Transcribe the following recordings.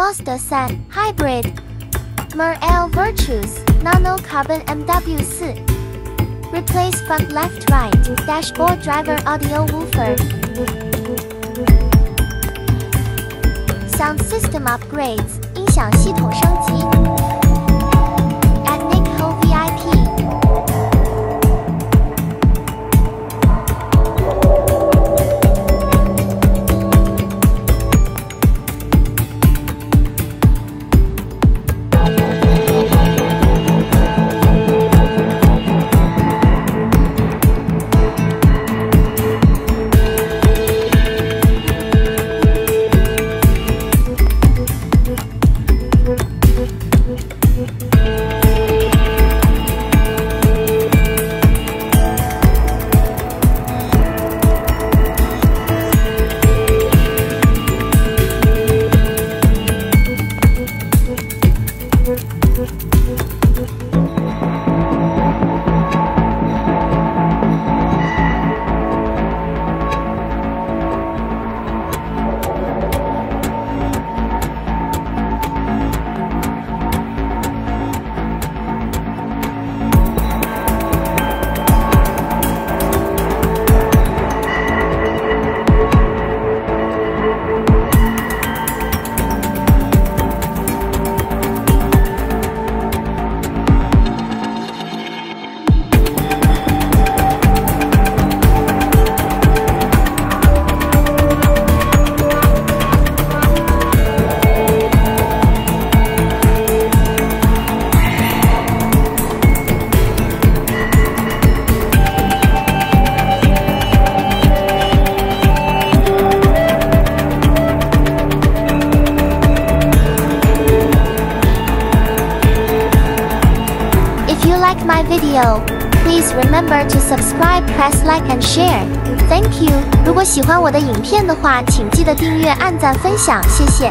Monster Sun Hybrid Morel Virtus Nano Carbon MW4. Replace front left-right dashboard driver audio woofer. Sound system upgrades 音响系统升级。 If you like my video, please remember to subscribe, press like and share. Thank you. 如果喜欢我的影片的话，请记得订阅、按赞、分享，谢谢。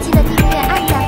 记得订阅、按赞。